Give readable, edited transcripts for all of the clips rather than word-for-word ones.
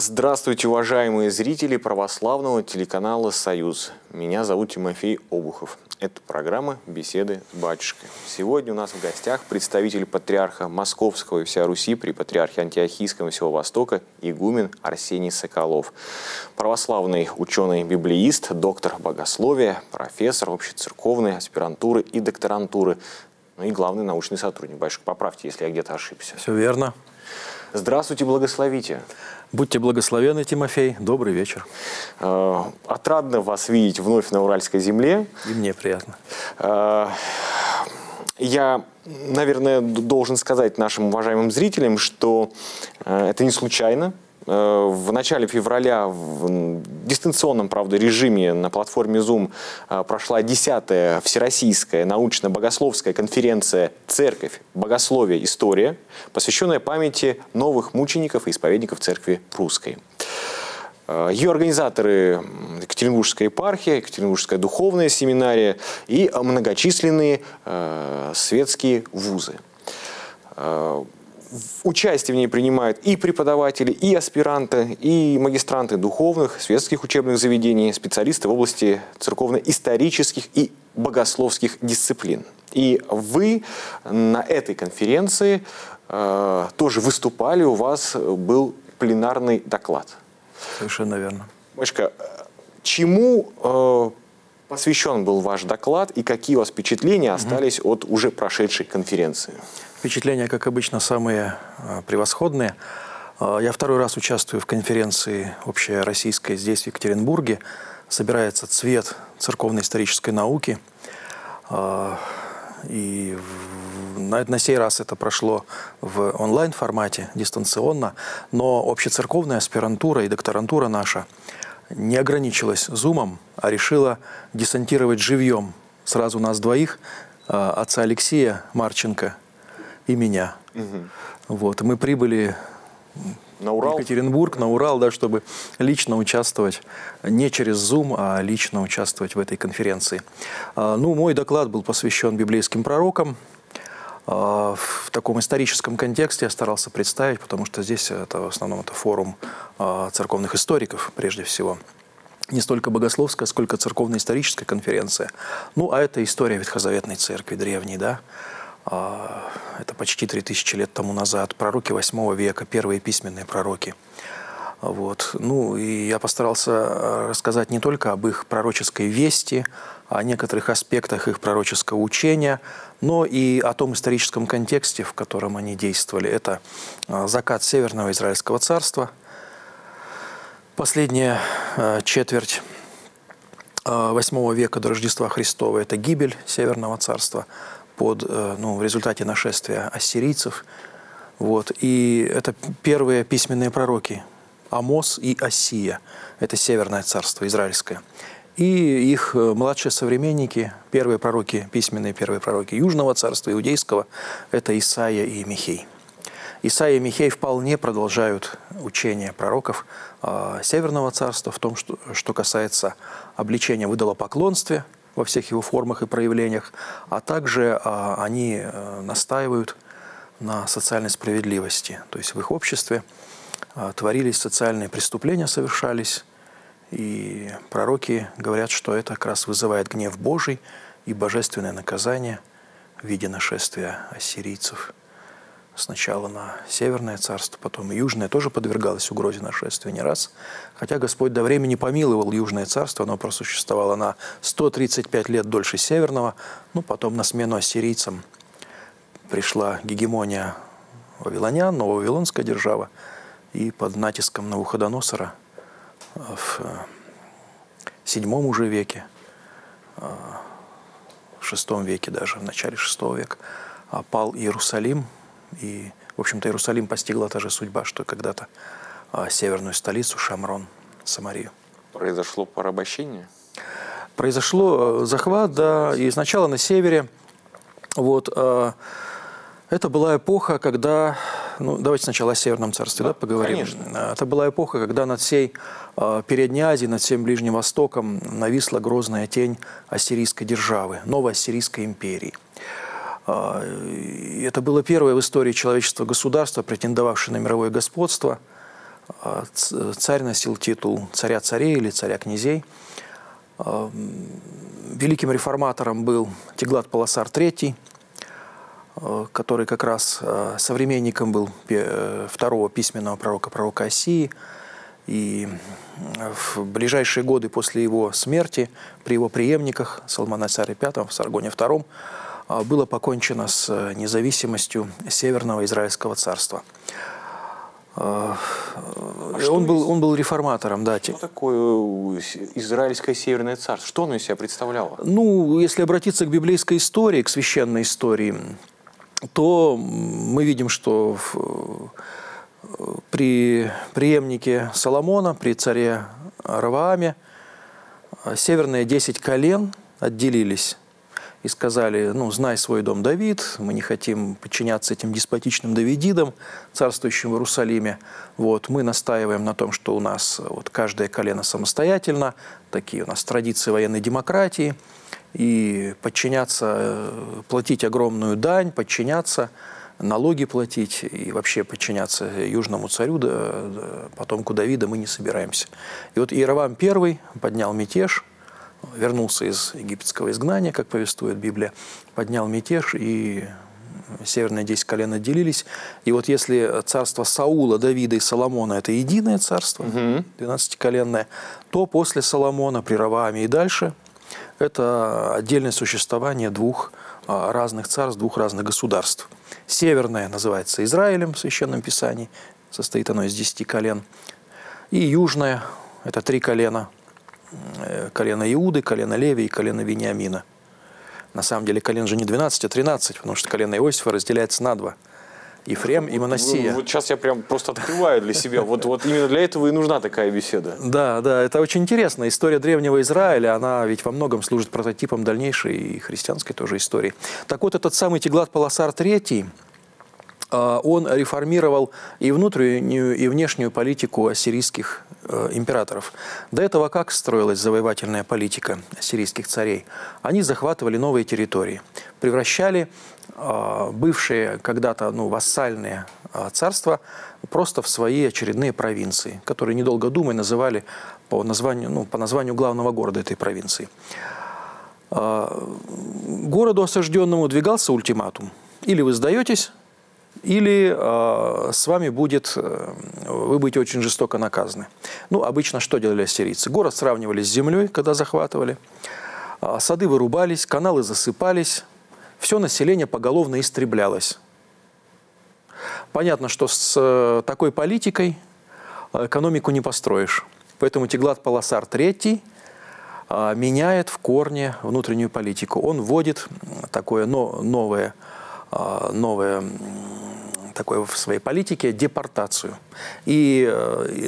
Здравствуйте, уважаемые зрители православного телеканала «Союз». Меня зовут Тимофей Обухов. Это программа «Беседы с батюшкой». Сегодня у нас в гостях представитель патриарха Московского и вся Руси при патриархе Антиохийском и всего Востока игумен Арсений Соколов. Православный ученый-библеист, доктор богословия, профессор общецерковной аспирантуры и докторантуры. Ну и главный научный сотрудник. Батюшка, поправьте, если я где-то ошибся. Все верно. Здравствуйте, благословите. Будьте благословенны, Тимофей. Добрый вечер. Отрадно вас видеть вновь на Уральской земле. И мне приятно. Я, наверное, должен сказать нашим уважаемым зрителям, что это не случайно. В начале февраля в дистанционном, правда, режиме на платформе Zoom прошла 10-я Всероссийская научно-богословская конференция «Церковь. Богословие. История», посвященная памяти новых мучеников и исповедников Церкви Прусской. Ее организаторы – Екатеринбургская епархия, Екатеринбургская духовная семинария и многочисленные светские вузы. Участие в ней принимают и преподаватели, и аспиранты, и магистранты духовных, светских учебных заведений, специалисты в области церковно-исторических и богословских дисциплин. И вы на этой конференции тоже выступали, у вас был пленарный доклад. Совершенно верно. Мышка, чему посвящен был ваш доклад и какие у вас впечатления остались от уже прошедшей конференции? Впечатления, как обычно, самые превосходные. Я второй раз участвую в конференции общероссийской здесь, в Екатеринбурге. Собирается цвет церковно-исторической науки. И на сей раз это прошло в онлайн-формате, дистанционно. Но общецерковная аспирантура и докторантура наша не ограничилась Zoom, а решила десантировать живьем сразу нас двоих, отца Алексея Марченко и меня. Вот. Мы прибыли на Урал. В Екатеринбург, на Урал, да, чтобы лично участвовать, не через Zoom, а лично участвовать в этой конференции. Ну, мой доклад был посвящен библейским пророкам. В таком историческом контексте я старался представить, потому что здесь это, в основном это форум церковных историков, прежде всего. Не столько богословская, сколько церковно-историческая конференция. Ну, а это история Ветхозаветной Церкви, древней, да. Это почти 3000 лет тому назад, пророки 8 века, первые письменные пророки. Вот. Ну, и я постарался рассказать не только об их пророческой вести, о некоторых аспектах их пророческого учения, но и о том историческом контексте, в котором они действовали. Это закат Северного Израильского царства, последняя четверть VIII века до Рождества Христова, это гибель Северного царства в результате нашествия ассирийцев. Вот. И это первые письменные пророки Амос и Осия. Это Северное царство израильское. И их младшие современники, первые пророки, письменные первые пророки Южного царства, иудейского, это Исаия и Михей. Исаия и Михей вполне продолжают учение пророков Северного царства в том, что касается обличения в идолопоклонстве во всех его формах и проявлениях, а также они настаивают на социальной справедливости. То есть в их обществе творились социальные преступления, совершались, и пророки говорят, что это как раз вызывает гнев Божий и божественное наказание в виде нашествия ассирийцев. Сначала на Северное царство, потом и Южное тоже подвергалось угрозе нашествия не раз. Хотя Господь до времени помиловал Южное царство, оно просуществовало на 135 лет дольше Северного. Ну, потом на смену ассирийцам пришла гегемония вавилонян, но вавилонская держава. И под натиском Навуходоносора в VII уже веке, в VI веке даже, в начале VI века, пал Иерусалим. И, в общем-то, Иерусалим постигла та же судьба, что когда-то северную столицу Шомрон, Самарию. Произошло порабощение? Произошло захват, да, и сначала на севере. Вот, это была эпоха, когда... Ну, давайте сначала о Северном царстве, да, поговорим. Конечно. Это была эпоха, когда над всей Передней Азией, над всем Ближним Востоком нависла грозная тень ассирийской державы, новой ассирийской империи. Это было первое в истории человечества государство, претендовавшее на мировое господство. царь носил титул царя царей или царя князей. Великим реформатором был Тиглат-Паласар III, который как раз современником был второго письменного пророка, пророка Осии. И в ближайшие годы после его смерти при его преемниках Салманасаре V, Саргоне II, было покончено с независимостью Северного Израильского царства. Он был реформатором, да. Что такое Израильское Северное царство? Что оно из себя представляло? Ну, если обратиться к библейской истории, к священной истории, то мы видим, что при преемнике Соломона, при царе Равоаме, северные 10 колен отделились и сказали: ну, знай свой дом, Давид, мы не хотим подчиняться этим деспотичным Давидидам, царствующим в Иерусалиме. Вот, мы настаиваем на том, что у нас вот каждое колено самостоятельно, такие у нас традиции военной демократии, и подчиняться, платить огромную дань, подчиняться, налоги платить и вообще подчиняться южному царю, потомку Давида, мы не собираемся. И вот Равоам I поднял мятеж, вернулся из египетского изгнания, как повествует Библия, поднял мятеж, и северные 10 колен отделились. И вот если царство Саула, Давида и Соломона – это единое царство, 12-коленное, то после Соломона, при Равоаме и дальше – это отдельное существование двух разных царств, двух разных государств. Северное называется Израилем в Священном Писании, состоит оно из 10 колен, и южное – это 3 колена. Колено Иуды, колено Леви и колено Вениамина. На самом деле колен же не 12, а 13, потому что колено Иосифа разделяется на 2. Ефрем и Манасия. Вот сейчас я прям просто открываю для себя. Вот именно для этого и нужна такая беседа. Да, да, это очень интересно. История древнего Израиля, она ведь во многом служит прототипом дальнейшей и христианской тоже истории. Так вот, этот самый Тиглат-Паласар III, он реформировал и внутреннюю, и внешнюю политику ассирийских императоров. До этого как строилась завоевательная политика ассирийских царей? Они захватывали новые территории, превращали бывшие когда-то вассальные царства просто в свои очередные провинции, которые, недолго думая, называли по названию главного города этой провинции. Городу осажденному двигался ультиматум: или вы сдаетесь, или с вами вы будете очень жестоко наказаны. Ну, обычно что делали ассирийцы? Город сравнивали с землей, когда захватывали. Сады вырубались, каналы засыпались. Все население поголовно истреблялось. Понятно, что с такой политикой экономику не построишь. Поэтому Тиглат-Паласар III меняет в корне внутреннюю политику. Он вводит такое новое в своей политике — депортацию. И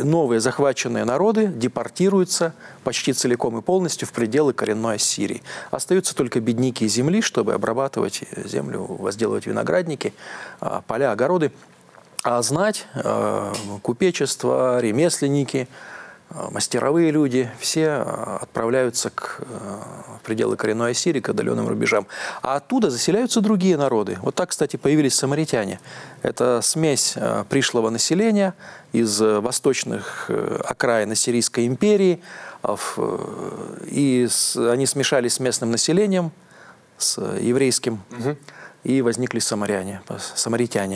новые захваченные народы депортируются почти целиком и полностью в пределы коренной Ассирии. Остаются только бедняки земли, чтобы обрабатывать землю, возделывать виноградники, поля, огороды. А знать, купечество, ремесленники, мастеровые люди, все отправляются в пределы коренной Ассирии, к отдаленным рубежам. А оттуда заселяются другие народы. Вот так, кстати, появились самаритяне. Это смесь пришлого населения из восточных окраин Ассирийской империи. И они смешались с местным населением, с еврейским, и возникли самаритяне.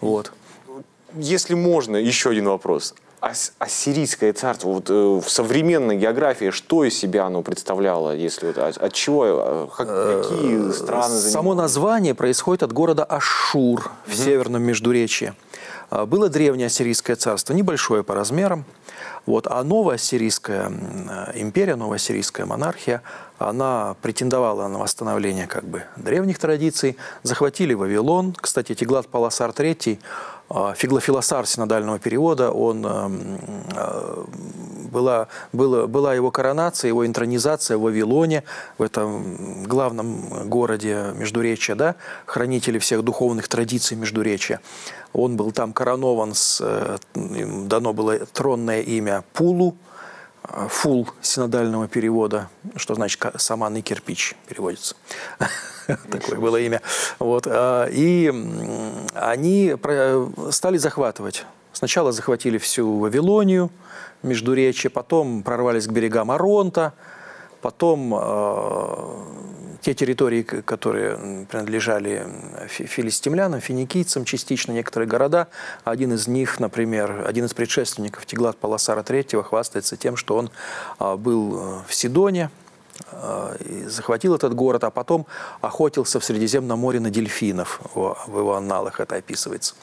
Вот. Если можно, еще один вопрос. Ассирийское царство, вот в современной географии, что из себя оно представляло, если от чего, какие страны занимали? Само название происходит от города Ашшур в Северном Междуречье. Было древнее ассирийское царство, небольшое по размерам, вот, а новая ассирийская империя, новая ассирийская монархия, она претендовала на восстановление как бы древних традиций, захватили Вавилон. Кстати, Тиглат-Паласар III, фиглофилосар синодального перевода, была его коронация, его интронизация в Вавилоне, в этом главном городе Междуречия, да, хранители всех духовных традиций Междуречия. Он был там коронован, дано было тронное имя Пулу, фул синодального перевода, что значит «саманный кирпич» переводится. Такое было имя. И они стали захватывать Сначала захватили всю Вавилонию, Междуречье, потом прорвались к берегам Оронта, потом те территории, которые принадлежали филистимлянам, финикийцам, частично некоторые города. Один из них, например, один из предшественников Тиглат-Паласара III хвастается тем, что он был в Сидоне, захватил этот город, а потом охотился в Средиземном море на дельфинов. В его анналах это описывается.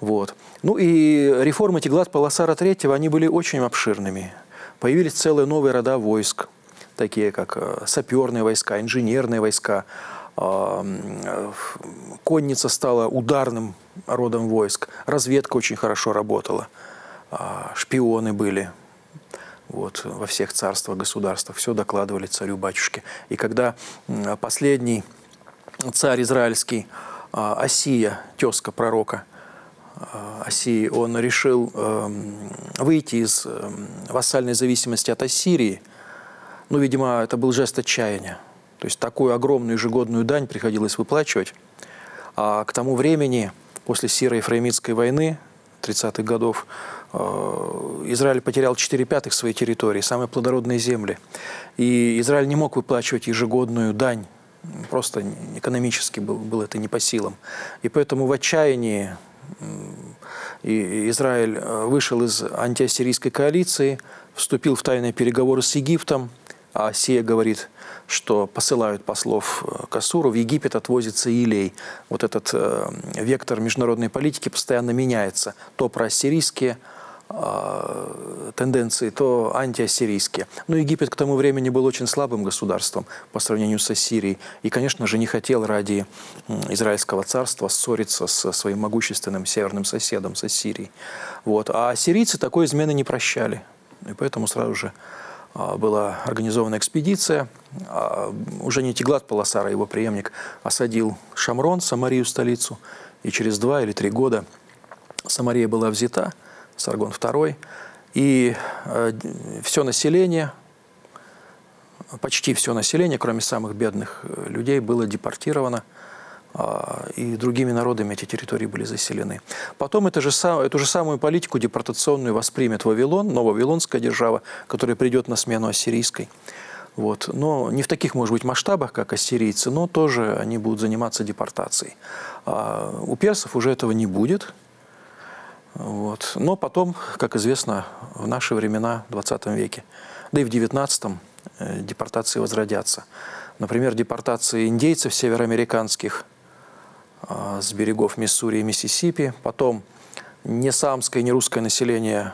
Вот. Ну и реформы Тиглат-Паласара III, они были очень обширными. Появились целые новые рода войск, такие как саперные войска, инженерные войска. Конница стала ударным родом войск. Разведка очень хорошо работала. Шпионы были. Вот, во всех царствах, государствах, все докладывали царю-батюшке. И когда последний царь израильский, Осия, тезка пророка Осии, он решил выйти из вассальной зависимости от Ассирии, ну, видимо, это был жест отчаяния. То есть такую огромную ежегодную дань приходилось выплачивать. А к тому времени, после Сиро-Ефраимитской войны 30-х годов, Израиль потерял 4/5 своей территории, самые плодородные земли. И Израиль не мог выплачивать ежегодную дань, просто экономически было это не по силам. И поэтому в отчаянии Израиль вышел из антиассирийской коалиции, вступил в тайные переговоры с Египтом, а Осия говорит, что посылают послов к Ассуру, в Египет отвозится Илей. Вот этот вектор международной политики постоянно меняется. То проассирийские тенденции, то антиассирийские. Но Египет к тому времени был очень слабым государством по сравнению с Ассирией. И, конечно же, не хотел ради израильского царства ссориться со своим могущественным северным соседом, с Ассирией. Вот. А ассирийцы такой измены не прощали. И поэтому сразу же была организована экспедиция. Уже не Тиглат-Паласар, а его преемник осадил Шомрон, Самарию, столицу. И через 2 или 3 года Самария была взята, Саргон II. И все население, почти все население, кроме самых бедных людей, было депортировано. И другими народами эти территории были заселены. Потом эту же самую политику депортационную воспримет Вавилон, но вавилонская держава, которая придет на смену ассирийской. Вот. Но не в таких, может быть, масштабах, как ассирийцы, но тоже они будут заниматься депортацией. У персов уже этого не будет. Вот. Но потом, как известно, в наши времена, в 20 веке, да и в 19-м, депортации возродятся. Например, депортации индейцев североамериканских с берегов Миссури и Миссисипи. Потом не самское, не русское население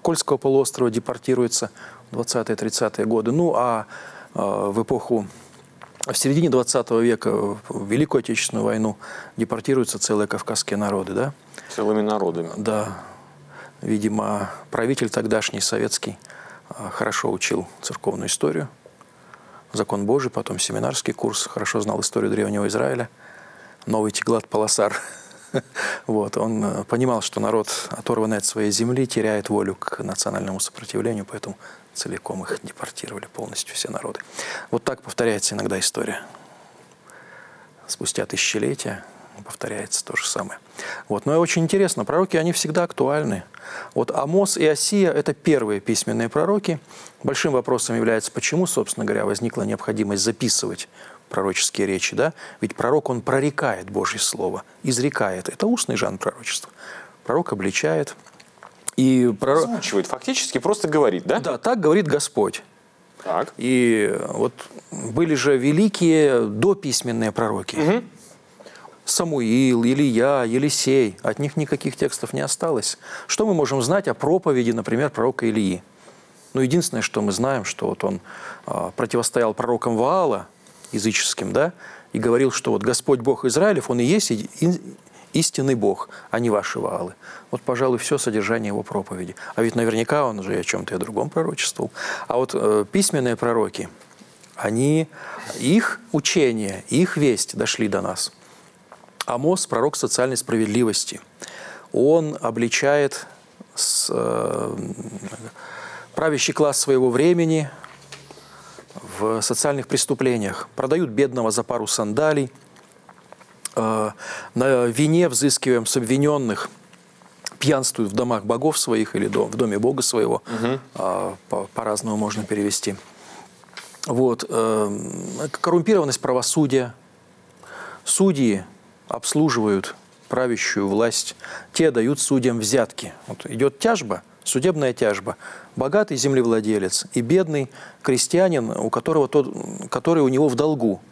Кольского полуострова депортируется в 20-30-е годы. Ну а в эпоху, в середине 20 века, в Великую Отечественную войну, депортируются целые кавказские народы. Да? Целыми народами. Да. Видимо, правитель тогдашний советский хорошо учил церковную историю, закон Божий, потом семинарский курс, хорошо знал историю Древнего Израиля, новый Тиглат-Паласар. Вот, он понимал, что народ, оторванный от своей земли, теряет волю к национальному сопротивлению, поэтому целиком их депортировали, полностью все народы. Вот так повторяется иногда история. Спустя тысячелетия повторяется то же самое. Вот. Но очень интересно, пророки, они всегда актуальны. Вот Амос и Осия – это первые письменные пророки. Большим вопросом является, почему, собственно говоря, возникла необходимость записывать пророческие речи. Да? Ведь пророк, он прорекает Божье Слово, изрекает. Это устный жанр пророчества. Пророк обличает. И пророк озвучивает, фактически просто говорит, да? Да, так говорит Господь. Так. И вот были же великие дописьменные пророки. Угу. Самуил, Илья, Елисей. От них никаких текстов не осталось. Что мы можем знать о проповеди, например, пророка Ильи? Ну, единственное, что мы знаем, что вот он противостоял пророкам Ваала, языческим, да, и говорил, что вот Господь Бог Израилев, Он и есть истинный Бог, а не ваши Ваалы. Вот, пожалуй, все содержание его проповеди. А ведь наверняка он же о чем-то и другом пророчествовал. А вот письменные пророки, они, их учение, их весть дошли до нас. Амос – пророк социальной справедливости. Он обличает правящий класс своего времени в социальных преступлениях. Продают бедного за пару сандалий. На вине взыскиваем с обвиненных. пьянствуют в домах богов своих или в доме бога своего. По-разному можно перевести. Вот. Коррумпированность правосудия. Судьи обслуживают правящую власть. Те дают судьям взятки. Вот идет тяжба, судебная тяжба. Богатый землевладелец и бедный крестьянин, который у него в долгу.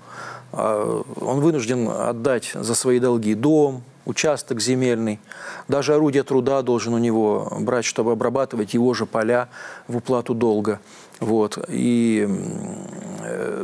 Он вынужден отдать за свои долги дом, участок земельный. Даже орудие труда должен у него брать, чтобы обрабатывать его же поля в уплату долга. Вот. И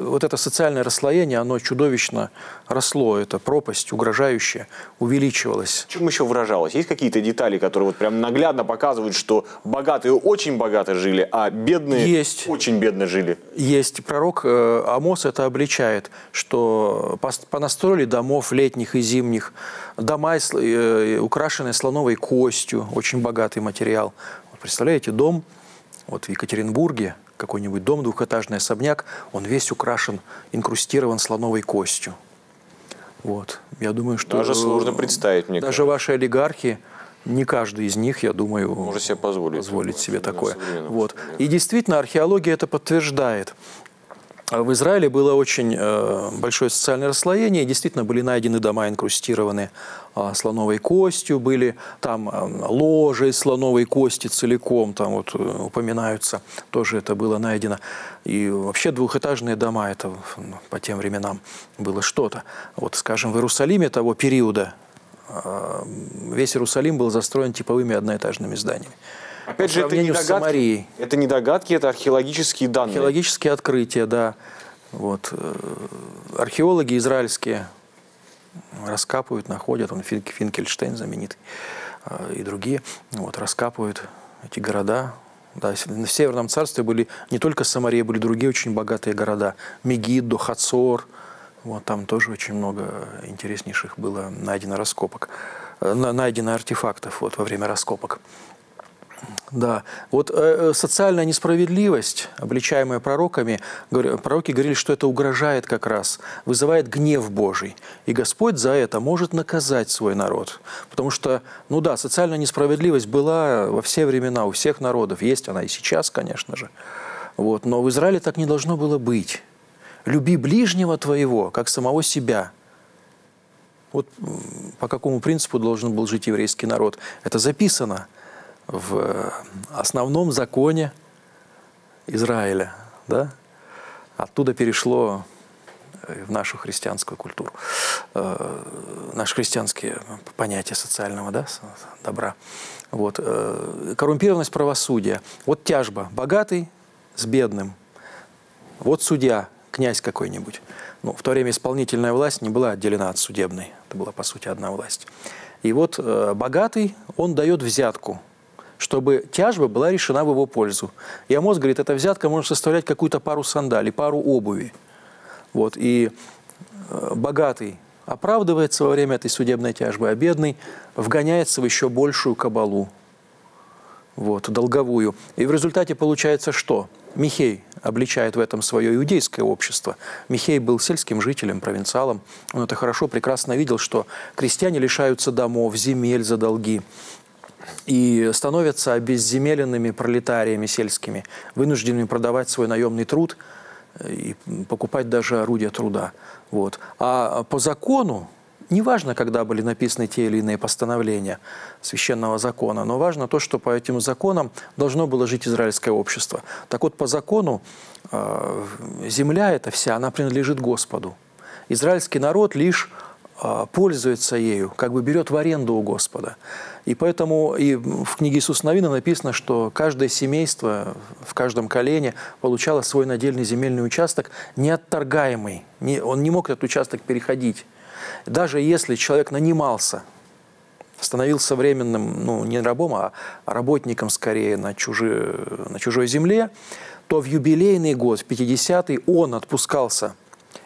вот это социальное расслоение, оно чудовищно росло. Эта пропасть угрожающая увеличивалась. Чем еще выражалось? Есть какие-то детали, которые вот прям наглядно показывают, что богатые очень богато жили, а бедные очень бедно жили? Есть. Пророк Амос это обличает, что понастроили домов летних и зимних, дома украшенные слоновой костью, очень богатый материал. Вот представляете, дом вот в Екатеринбурге, какой-нибудь дом, двухэтажный особняк, он весь украшен, инкрустирован слоновой костью. Вот. Я думаю, что... Даже сложно представить, мне кажется. Даже ваши олигархи, не каждый из них, я думаю, может себе позволить себе такое. Вот. И действительно, археология это подтверждает. В Израиле было очень большое социальное расслоение, действительно были найдены дома, инкрустированные слоновой костью, были там ложи из слоновой кости целиком, там вот упоминаются, тоже это было найдено. И вообще двухэтажные дома, это по тем временам было что-то. Вот, скажем, в Иерусалиме того периода весь Иерусалим был застроен типовыми одноэтажными зданиями. Опять же, это не догадки, это археологические данные. Археологические открытия, да. Вот. Археологи израильские раскапывают, находят, он Финкельштейн знаменитый и другие, вот, раскапывают эти города. Да, в Северном царстве были не только Самария, были другие очень богатые города. Мегиддо, Хацор, вот, там тоже очень много интереснейших было найдено раскопок, найдено артефактов вот, во время раскопок. Да, вот социальная несправедливость, обличаемая пророками, пророки говорили, что это угрожает как раз, вызывает гнев Божий. И Господь за это может наказать свой народ. Потому что, ну да, социальная несправедливость была во все времена, у всех народов. Есть она и сейчас, конечно же. Вот. Но в Израиле так не должно было быть. «Люби ближнего твоего, как самого себя». Вот по какому принципу должен был жить еврейский народ. Это записано в основном законе Израиля, да? Оттуда перешло в нашу христианскую культуру, наши христианские понятия социального, да, добра. Вот. Коррумпированность правосудия. Вот тяжба. Богатый с бедным. Вот судья, князь какой-нибудь. Ну, в то время исполнительная власть не была отделена от судебной. Это была, по сути, одна власть. И вот богатый, он дает взятку, чтобы тяжба была решена в его пользу. И Амос говорит, эта взятка может составлять какую-то пару сандалий, пару обуви. Вот. И богатый оправдывается во время этой судебной тяжбы, а бедный вгоняется в еще большую кабалу, вот, долговую. И в результате получается что? Михей обличает в этом свое иудейское общество. Михей был сельским жителем, провинциалом. Он это хорошо, прекрасно видел, что крестьяне лишаются домов, земель за долги. И становятся обезземеленными пролетариями сельскими, вынужденными продавать свой наемный труд и покупать даже орудия труда. Вот. А по закону, неважно, когда были написаны те или иные постановления священного закона, но важно то, что по этим законам должно было жить израильское общество. Так вот, по закону земля эта вся, она принадлежит Господу. Израильский народ лишь пользуется ею, как бы берет в аренду у Господа. И поэтому и в книге Иисуса Навина написано, что каждое семейство в каждом колене получало свой надельный земельный участок, неотторгаемый. Он не мог этот участок переходить. Даже если человек нанимался, становился временным, ну, не рабом, а работником скорее на чужой земле, то в юбилейный год, в 50-й, он отпускался.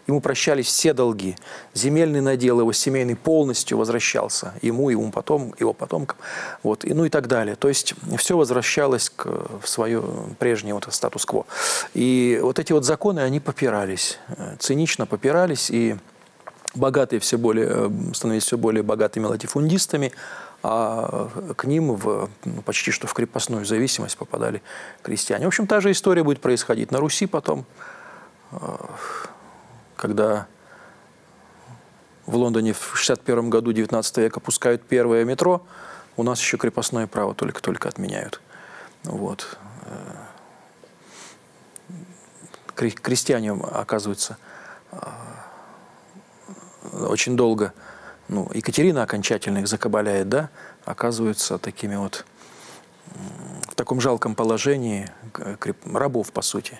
Ему прощались все долги. Земельный надел его семейный полностью возвращался. Ему, ему потом, его потомкам. Вот, и, ну и так далее. То есть все возвращалось в свое прежнее вот статус-кво. И вот эти вот законы, они попирались. Цинично попирались. И богатые все более, становились все более богатыми латифундистами. а к ним почти что в крепостную зависимость попадали крестьяне. В общем, та же история будет происходить на Руси потом, когда в Лондоне в 61 году 19 века пускают первое метро, у нас еще крепостное право только-только отменяют. Вот. Крестьяне оказываются очень долго, ну, Екатерина окончательно их закабаляет, да, оказываются такими вот, в таком жалком положении рабов, по сути.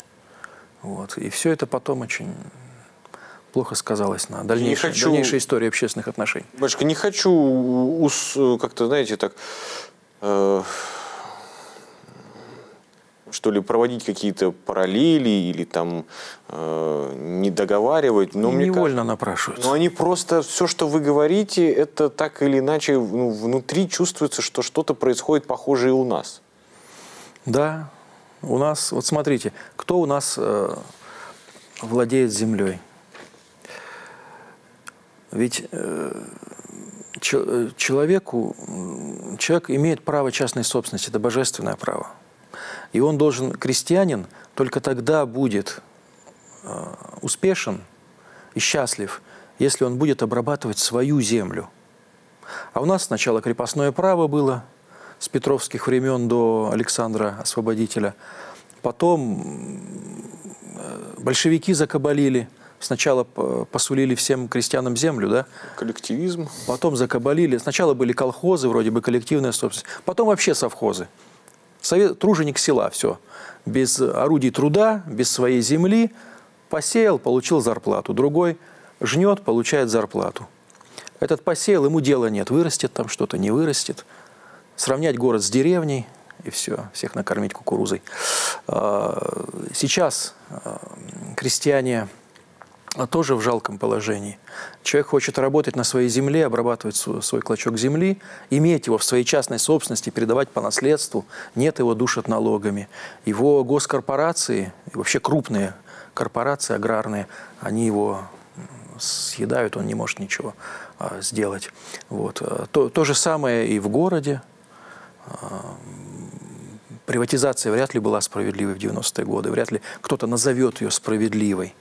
Вот. И все это потом очень плохо сказалось на дальнейшей истории общественных отношений. Батюшка, не хочу как-то, знаете, так... что ли, проводить какие-то параллели или там не договаривать, но мне невольно напрашиваются. Но они просто, все, что вы говорите, это так или иначе, ну, внутри чувствуется, что что-то происходит похожее и у нас. Да, у нас, вот смотрите, кто у нас владеет землей? Ведь человек имеет право частной собственности, это божественное право. И он должен, крестьянин, только тогда будет успешен и счастлив, если он будет обрабатывать свою землю. А у нас сначала крепостное право было с петровских времен до Александра Освободителя. Потом большевики закабалили. Сначала посулили всем крестьянам землю, да? Коллективизм. Потом закабалили. Сначала были колхозы, вроде бы коллективная собственность. Потом вообще совхозы. Труженик села, все. Без орудий труда, без своей земли. Посеял, получил зарплату. Другой жнет, получает зарплату. Этот посеял, ему дела нет. Вырастет там что-то, не вырастет. Сравнять город с деревней, и все. Всех накормить кукурузой. Сейчас крестьяне тоже в жалком положении. Человек хочет работать на своей земле, обрабатывать свой клочок земли, иметь его в своей частной собственности, передавать по наследству. Нет, его душат налогами. Его госкорпорации, вообще крупные корпорации аграрные, они его съедают, он не может ничего сделать. Вот. То же самое и в городе. Приватизация вряд ли была справедливой в 90-е годы, вряд ли кто-то назовет ее справедливой.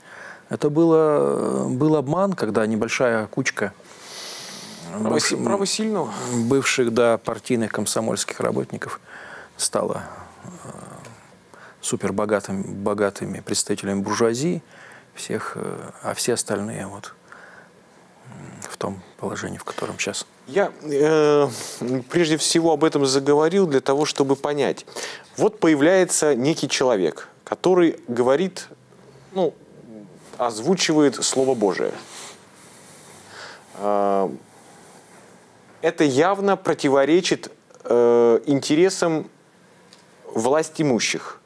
Это был обман, когда небольшая кучка бывших, да, партийных комсомольских работников стала супербогатыми представителями буржуазии, а все остальные вот в том положении, в котором сейчас. Я прежде всего об этом заговорил для того, чтобы понять. Вот появляется некий человек, который говорит, ну, озвучивает Слово Божие. Это явно противоречит интересам власть имущих,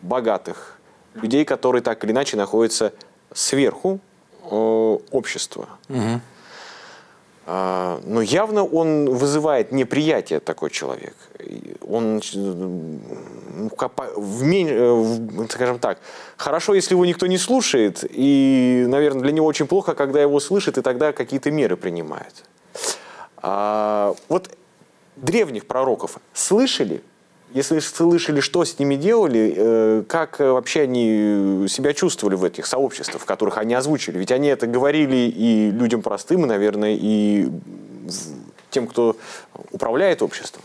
богатых, людей, которые так или иначе находятся сверху общества. Угу. Но явно он вызывает неприятие, такой человек. Он, скажем так, хорошо, если его никто не слушает, и, наверное, для него очень плохо, когда его слышат, и тогда какие-то меры принимают. Вот древних пророков слышали? Если слышали, что с ними делали, как вообще они себя чувствовали в этих сообществах, в которых они озвучили? Ведь они это говорили и людям простым, и, наверное, и тем, кто управляет обществом.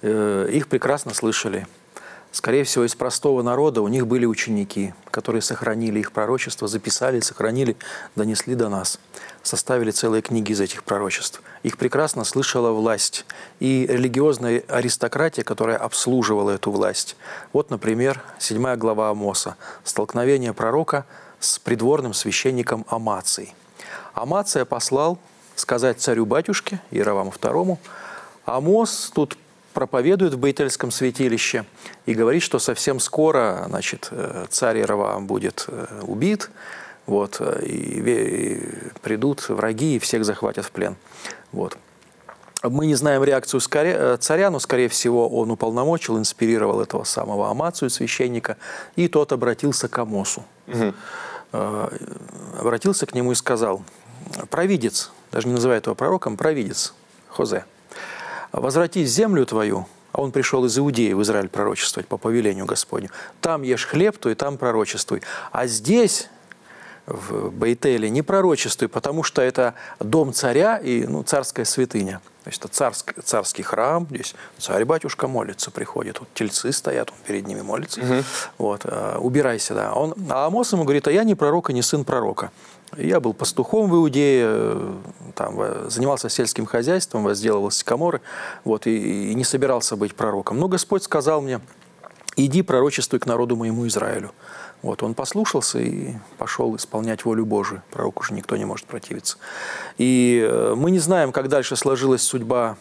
Их прекрасно слышали. Скорее всего, из простого народа у них были ученики, которые сохранили их пророчества, записали, сохранили, донесли до нас. Составили целые книги из этих пророчеств. Их прекрасно слышала власть и религиозная аристократия, которая обслуживала эту власть. Вот, например, 7 глава Амоса. Столкновение пророка с придворным священником Амацией. Амация послал сказать царю-батюшке, Равоаму II, Амос тут проповедует в Бейтельском святилище и говорит, что совсем скоро, значит, царь Равоам будет убит, вот, и придут враги и всех захватят в плен. Вот. Мы не знаем реакцию царя, но, скорее всего, он уполномочил, инспирировал этого самого Амацию, священника, и тот обратился к Амосу. Угу. Обратился к нему и сказал: «Провидец», даже не называя этого пророком, «провидец, Хозе, возврати землю твою, а он пришел из Иудеи в Израиль пророчествовать по повелению Господню, там ешь хлеб твой, там пророчествуй, а здесь... в Бейтеле не пророчествуй, потому что это дом царя и царская святыня. То есть это царский храм, здесь царь-батюшка молится, приходит, вот тельцы стоят, он перед ними молится. Вот, убирайся, да. А Амос ему говорит: а я не пророк и не сын пророка. Я был пастухом в Иудее, там, занимался сельским хозяйством, возделывал сикаморы, вот, и не собирался быть пророком. Но Господь сказал мне: иди пророчествуй к народу моему Израилю. Вот, он послушался и пошел исполнять волю Божию. Пророку уже никто не может противиться. И мы не знаем, как дальше сложилась судьба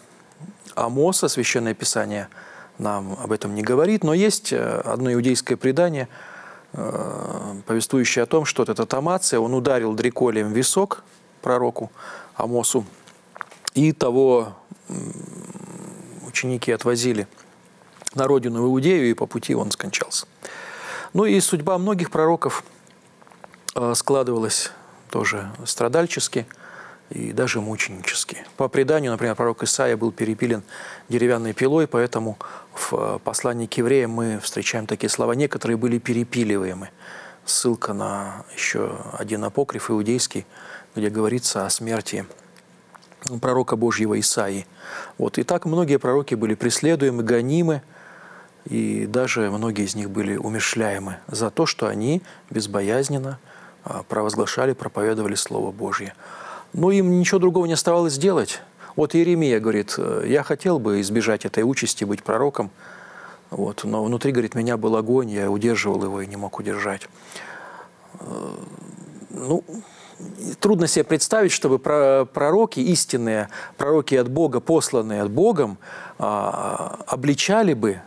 Амоса. Священное Писание нам об этом не говорит. Но есть одно иудейское предание, повествующее о том, что этот Амация, он ударил дреколем в висок пророку Амосу. И того ученики отвозили на родину в Иудею, и по пути он скончался. Ну и судьба многих пророков складывалась тоже страдальчески и даже мученически. По преданию, например, пророк Исаия был перепилен деревянной пилой, поэтому в послании к евреям мы встречаем такие слова: некоторые были перепиливаемы. Ссылка на еще один апокриф иудейский, где говорится о смерти пророка Божьего Исаии. Вот. И так многие пророки были преследуемы, гонимы, и даже многие из них были умерщвляемы за то, что они безбоязненно провозглашали, проповедовали Слово Божье. Но им ничего другого не оставалось делать. Вот Иеремия говорит: я хотел бы избежать этой участи, быть пророком, вот, но внутри, говорит, меня был огонь, я удерживал его и не мог удержать. Ну, трудно себе представить, чтобы пророки, истинные пророки от Бога, посланные от Богом, обличали бы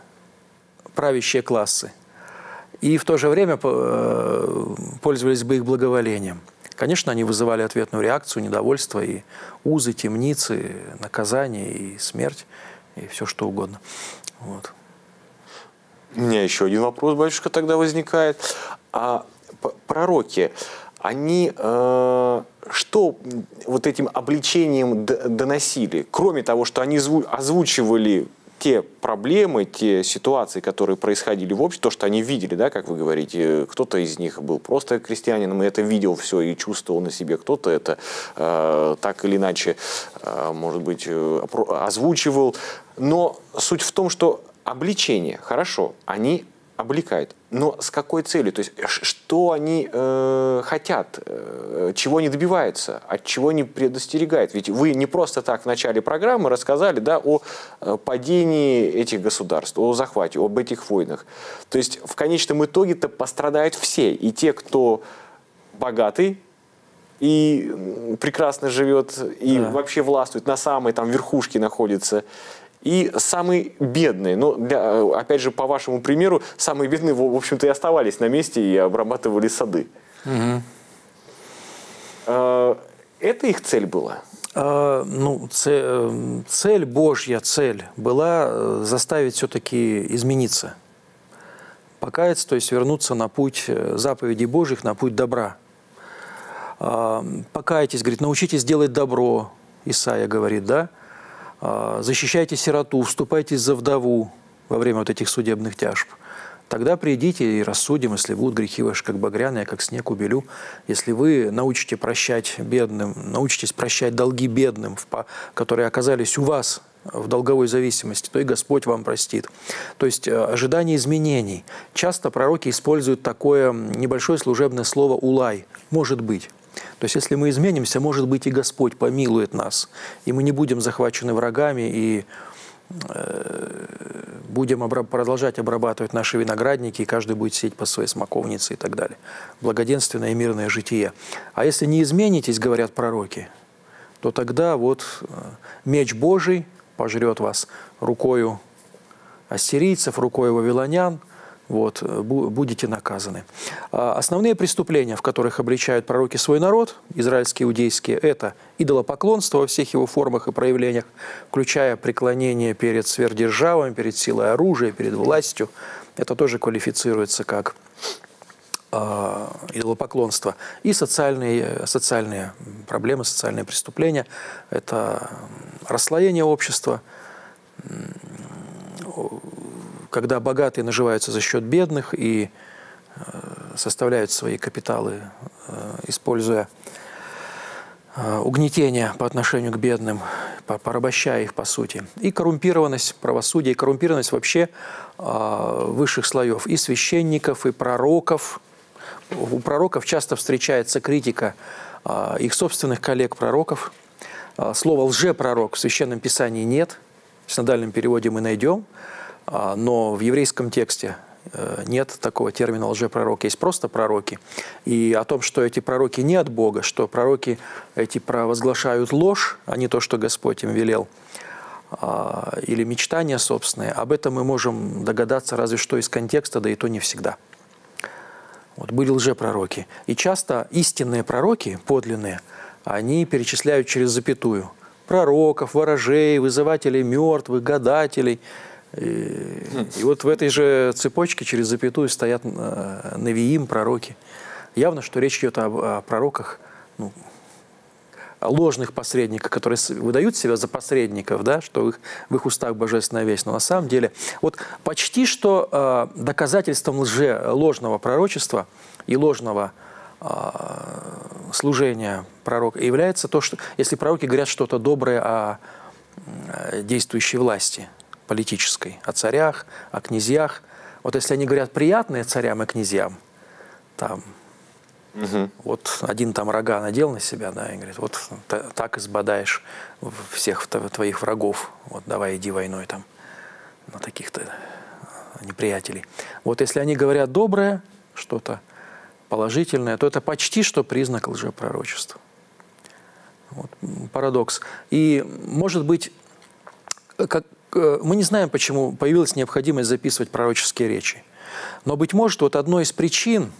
правящие классы и в то же время пользовались бы их благоволением. Конечно, они вызывали ответную реакцию, недовольство, и узы, темницы, наказание, и смерть, и все что угодно. Вот. У меня еще один вопрос, батюшка, тогда возникает. А пророки, они что вот этим обличением доносили? Кроме того, что они озвучивали те проблемы, те ситуации, которые происходили в обществе, то, что они видели, да, как вы говорите, кто-то из них был просто крестьянином и это видел все и чувствовал на себе, кто-то это так или иначе, может быть, озвучивал. Но суть в том, что обличение, хорошо, они облекают, но с какой целью? То есть что они хотят, чего они добиваются, от чего они предостерегают? Ведь вы не просто так в начале программы рассказали, да, о падении этих государств, о захвате, об этих войнах. То есть в конечном итоге-то пострадают все, и те, кто богатый и прекрасно живет, и вообще властвует, на самой там верхушке находится, и самые бедные, ну, опять же, по вашему примеру, самые бедные, в общем-то, и оставались на месте и обрабатывали сады. Это их цель была? Ну, цель, Божья цель была заставить все-таки измениться, покаяться, то есть вернуться на путь заповедей Божьих, на путь добра. Покайтесь, говорит, научитесь делать добро, Исаия говорит, да? Защищайте сироту, вступайте за вдову во время вот этих судебных тяжб. Тогда придите и рассудим, если будут грехи ваши, как багряные, я как снег убелю. Если вы научите прощать бедным, научитесь прощать долги бедным, которые оказались у вас в долговой зависимости, то и Господь вам простит. То есть ожидание изменений. Часто пророки используют такое небольшое служебное слово «улай» – «может быть». То есть, если мы изменимся, может быть, и Господь помилует нас, и мы не будем захвачены врагами, и будем продолжать обрабатывать наши виноградники, и каждый будет сеять по своей смоковнице и так далее. Благоденственное и мирное житие. А если не изменитесь, говорят пророки, то тогда вот меч Божий пожрет вас рукою ассирийцев, рукою вавилонян. Вот, будете наказаны. Основные преступления, в которых обличают пророки свой народ, израильские, иудейские, это идолопоклонство во всех его формах и проявлениях, включая преклонение перед сверхдержавами, перед силой оружия, перед властью. Это тоже квалифицируется как идолопоклонство. И социальные проблемы, социальные преступления. Это расслоение общества, когда богатые наживаются за счет бедных и составляют свои капиталы, используя угнетение по отношению к бедным, порабощая их, по сути. И коррумпированность правосудия, и коррумпированность вообще высших слоев, и священников, и пророков. У пророков часто встречается критика их собственных коллег-пророков. Слово «лжепророк» в Священном Писании нет. В синодальном переводе мы найдем, но в еврейском тексте нет такого термина «лжепророк». Есть просто пророки. И о том, что эти пророки не от Бога, что пророки эти провозглашают ложь, а не то, что Господь им велел, или мечтания собственные, об этом мы можем догадаться разве что из контекста, да и то не всегда. Вот, были лжепророки. И часто истинные пророки, подлинные, они перечисляют через запятую пророков, ворожей, вызывателей мертвых, гадателей. И вот в этой же цепочке через запятую стоят навиим, пророки. Явно, что речь идет о пророках, ну, о ложных посредниках, которые выдают себя за посредников, да, что в их устах божественная весть. Но на самом деле вот почти что доказательством ложного пророчества и ложного служения пророка является то, что если пророки говорят что-то доброе о действующей власти политической, о царях, о князьях. Вот если они говорят приятные царям и князьям, там, вот один там рога надел на себя, да, и говорит, вот так избадаешь всех твоих врагов, вот давай иди войной там на таких-то неприятелей. Вот если они говорят доброе, что-то положительное, то это почти что признак лжепророчества. Вот, парадокс. И, может быть, мы не знаем, почему появилась необходимость записывать пророческие речи. Но, быть может, вот одной из причин,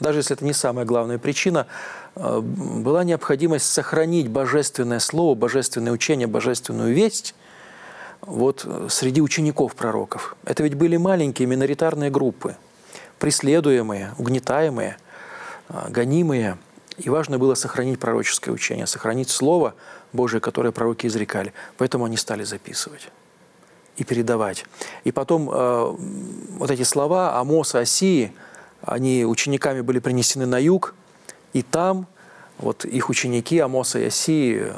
даже если это не самая главная причина, была необходимость сохранить божественное слово, божественное учение, божественную весть вот среди учеников пророков. Это ведь были маленькие миноритарные группы, преследуемые, угнетаемые, гонимые. И важно было сохранить пророческое учение, сохранить слово Божие, которое пророки изрекали. Поэтому они стали записывать и передавать. И потом вот эти слова Амоса, Осии, они учениками были принесены на юг, и там вот их ученики Амоса и Осии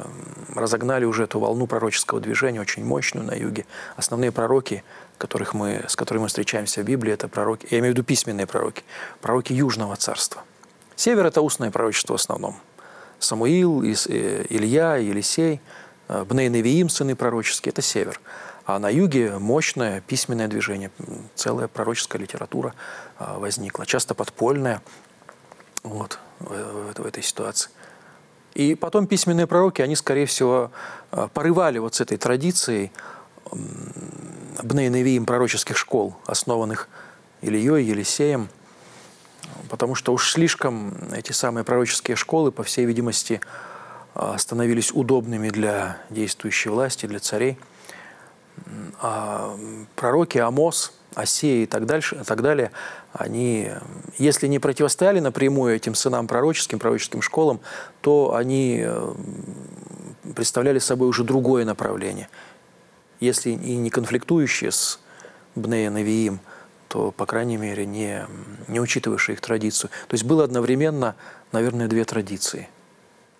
разогнали уже эту волну пророческого движения, очень мощную на юге. Основные пророки, с которыми мы встречаемся в Библии, это пророки, я имею в виду письменные пророки, пророки Южного царства. Север – это устное пророчество в основном. Самуил, Илья, Елисей, Бней Невиим, сыны пророческие – это север. А на юге мощное письменное движение, целая пророческая литература возникла, часто подпольная вот, в этой ситуации. И потом письменные пророки, они, скорее всего, порывали вот с этой традицией Бней Невиим пророческих школ, основанных Ильей, Елисеем, потому что уж слишком эти самые пророческие школы, по всей видимости, становились удобными для действующей власти, для царей. А пророки Амос, Осия и так далее, они, если не противостояли напрямую этим сынам пророческим школам, то они представляли собой уже другое направление. Если и не конфликтующие с Бнея Навиим, то, по крайней мере, не учитывавшие их традицию. То есть было одновременно, наверное, две традиции.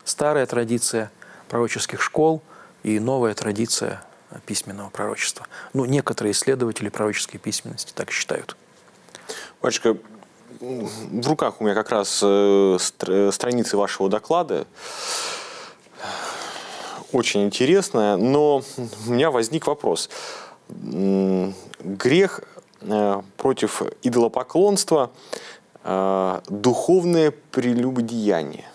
Старая традиция пророческих школ и новая традиция письменного пророчества. Ну, некоторые исследователи пророческой письменности так считают. Батюшка, в руках у меня как раз страницы вашего доклада. Очень интересная, но у меня возник вопрос. Грех против идолопоклонства, духовное прелюбодеяние.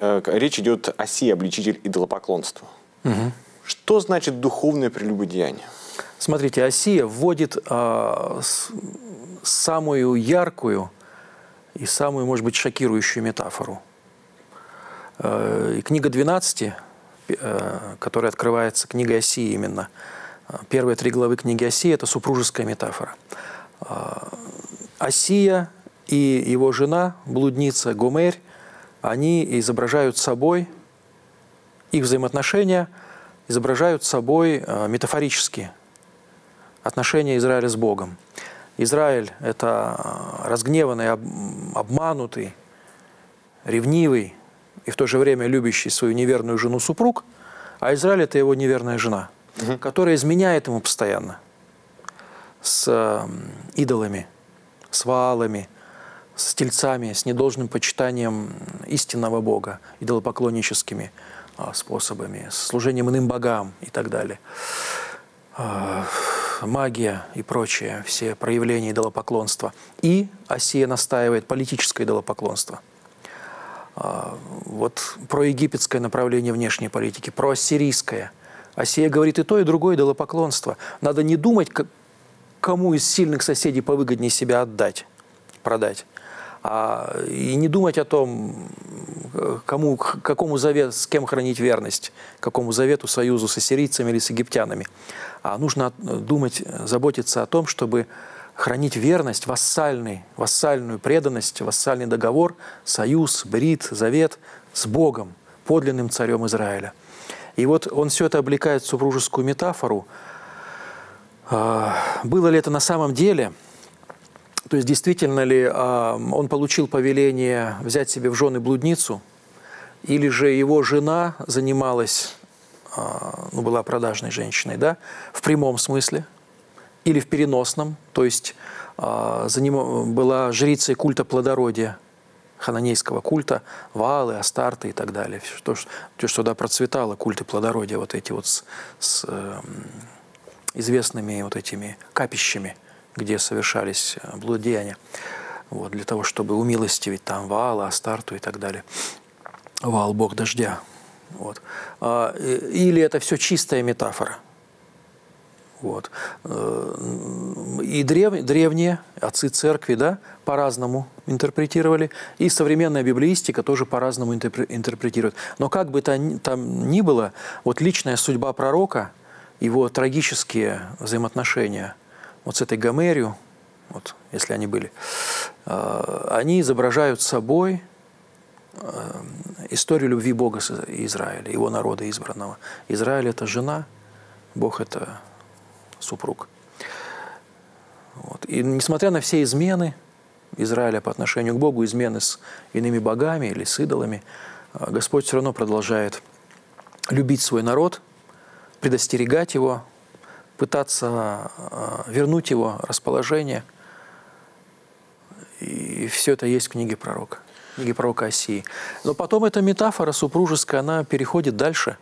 Речь идет о сей обличитель идолопоклонства. Что значит духовное прелюбодеяние? Смотрите, Осия вводит самую яркую и самую, может быть, шокирующую метафору. И книга 12, которая открывается, книга Осии именно, первые три главы книги Осия – это супружеская метафора. Осия и его жена, блудница Гомерь, они изображают собой, их взаимоотношения изображают собой метафорически отношения Израиля с Богом. Израиль – это разгневанный, обманутый, ревнивый и в то же время любящий свою неверную жену супруг, а Израиль – это его неверная жена, которая изменяет ему постоянно с идолами, с ваалами, с тельцами, с недолжным почитанием истинного Бога, идолопоклонническими способами, с служением иным богам и так далее. Магия и прочее, все проявления идолопоклонства. И Осия настаивает политическое идолопоклонство. Вот проегипетское направление внешней политики, проассирийское. Осия говорит и то, и другое идолопоклонство. Надо не думать, кому из сильных соседей повыгоднее себя отдать, продать. И не думать о том, какому завету, с кем хранить верность, какому завету, союзу с ассирийцами или с египтянами. А нужно думать, заботиться о том, чтобы хранить верность, вассальную преданность, вассальный договор, союз, брит, завет с Богом, подлинным царем Израиля. И вот он все это облекает в супружескую метафору. Было ли это на самом деле? То есть, действительно ли он получил повеление взять себе в жены блудницу, или же его жена занималась, ну, была продажной женщиной, да, в прямом смысле, или в переносном, то есть была жрицей культа плодородия, хананейского культа, Ваалы, Астарты и так далее. То, что да, процветало, культы плодородия, вот эти вот с известными вот этими капищами, где совершались блудеяния, вот, для того, чтобы умилостивить там Ваала, Астарту и так далее. Ваал – бог дождя. Вот. Или это все чистая метафора. Вот. И древние отцы церкви, да, по-разному интерпретировали, и современная библеистика тоже по-разному интерпретирует. Но как бы там ни было, вот личная судьба пророка, его трагические взаимоотношения – вот с этой Гомерью, вот, если они были, они изображают собой историю любви Бога и Израиля, его народа избранного. Израиль – это жена, Бог – это супруг. Вот. И несмотря на все измены Израиля по отношению к Богу, измены с иными богами или с идолами, Господь все равно продолжает любить свой народ, предостерегать его, пытаться вернуть его расположение. И все это есть в книге пророка Осии. Но потом эта метафора супружеская, она переходит дальше.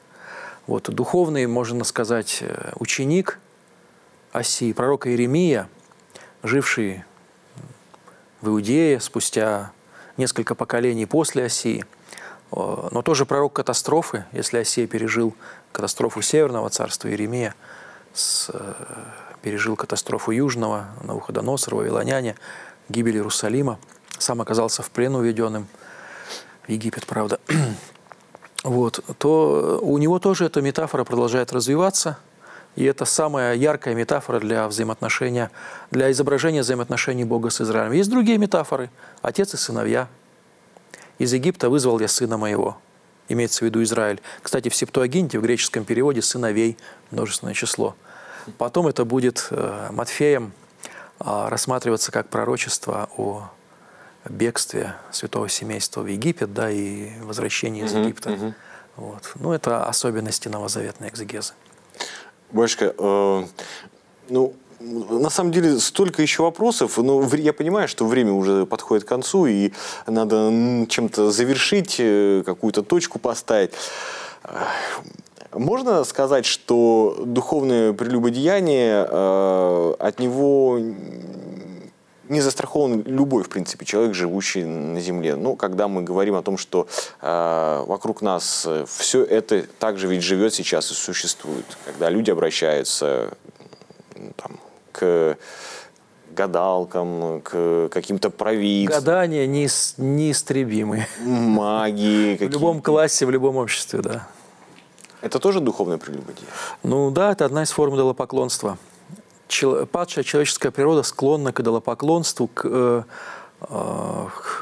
Вот, духовный, можно сказать, ученик Осии, пророка Иеремия, живший в Иудее спустя несколько поколений после Осии, но тоже пророк катастрофы, если Осия пережил катастрофу Северного царства, Иеремия пережил катастрофу Южного, Навуходоносора, вавилоняне, гибель Иерусалима. Сам оказался в плен уведенным в Египет, правда. Вот. То у него тоже эта метафора продолжает развиваться. И это самая яркая метафора для взаимоотношения, для изображения взаимоотношений Бога с Израилем. Есть другие метафоры. Отец и сыновья. Из Египта вызвал я сына моего. Имеется в виду Израиль. Кстати, в Септуагинте, в греческом переводе, сыновей, множественное число. Потом это будет Матфеем рассматриваться как пророчество о бегстве святого семейства в Египет, да, и возвращении из Египта. Вот. Ну, это особенности новозаветной экзегезы. Батюшка, ну, на самом деле столько еще вопросов, но я понимаю, что время уже подходит к концу, и надо чем-то завершить, какую-то точку поставить. Можно сказать, что духовное прелюбодеяние, от него не застрахован любой, в принципе, человек, живущий на земле. Но когда мы говорим о том, что вокруг нас все это также ведь живет сейчас и существует, когда люди обращаются там, к гадалкам, к каким-то провидцам. Гадания неистребимы. Магии. В любом классе, в любом обществе, да. Это тоже духовное прелюбодеяние? Ну да, это одна из форм идолопоклонства. Падшая человеческая природа склонна к идолопоклонству, к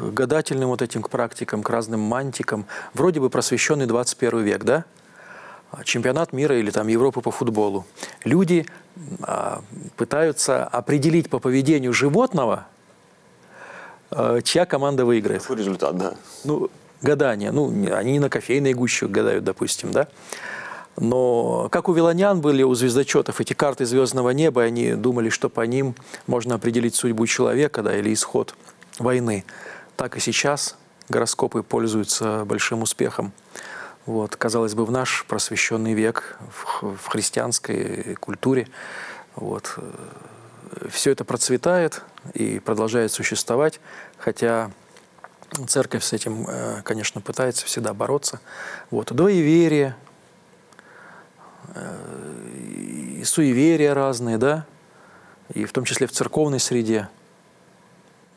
гадательным вот этим практикам, к разным мантикам. Вроде бы просвещенный 21 век, да? чемпионат мира или там Европы по футболу. Люди пытаются определить по поведению животного, чья команда выиграет. Какой результат, да? Ну, гадание. Ну, они не на кофейной гуще гадают, допустим, да? Но как у вилонян были, у звездочетов, эти карты звездного неба, они думали, что по ним можно определить судьбу человека, да, или исход войны. Так и сейчас гороскопы пользуются большим успехом. Вот, казалось бы, в наш просвещенный век, в христианской культуре, вот, все это процветает и продолжает существовать, хотя церковь с этим, конечно, пытается всегда бороться. Вот, двоеверие, и суеверия разные, да, и в том числе в церковной среде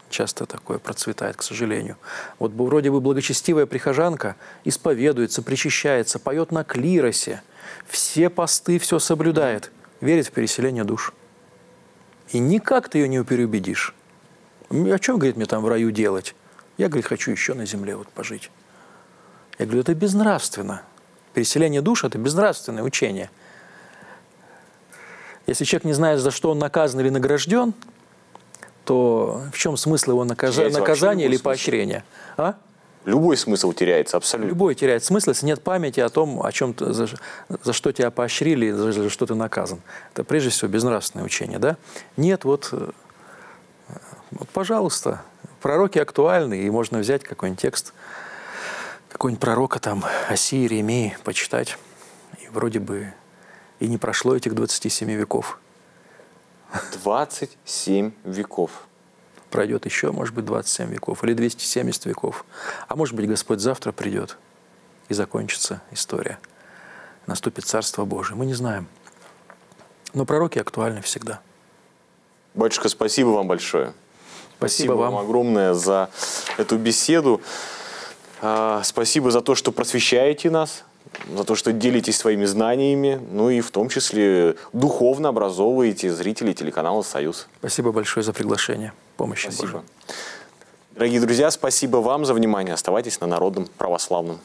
часто такое процветает, к сожалению. Вот вроде бы благочестивая прихожанка исповедуется, причащается, поет на клиросе, все посты, все соблюдает, верит в переселение душ. И никак ты ее не переубедишь. О чем, говорит, мне там в раю делать? Я, говорит, хочу еще на земле вот пожить. Я говорю, это безнравственно. Переселение душ – это безнравственное учение. Если человек не знает, за что он наказан или награжден, то в чем смысл его наказания или поощрения? А? Любой смысл теряется, абсолютно. Любой теряет смысл, если нет памяти о том, о чем ты, за что тебя поощрили, за что ты наказан. Это прежде всего безнравственное учение, да? Нет, вот пожалуйста, пророки актуальны, и можно взять какой-нибудь текст, какой-нибудь пророка там, Осии, Иеремии, почитать. И вроде бы и не прошло этих 27 веков. 27 веков. Пройдет еще, может быть, 27 веков или 270 веков. А может быть, Господь завтра придет, и закончится история. Наступит Царство Божие. Мы не знаем. Но пророки актуальны всегда. Батюшка, спасибо вам большое. Спасибо вам огромное за эту беседу. Спасибо за то, что просвещаете нас, за то, что делитесь своими знаниями, ну и в том числе духовно образовываете зрителей телеканала «Союз». Спасибо большое за приглашение. Помощи. Спасибо. Дорогие друзья, спасибо вам за внимание. Оставайтесь на Народном православном.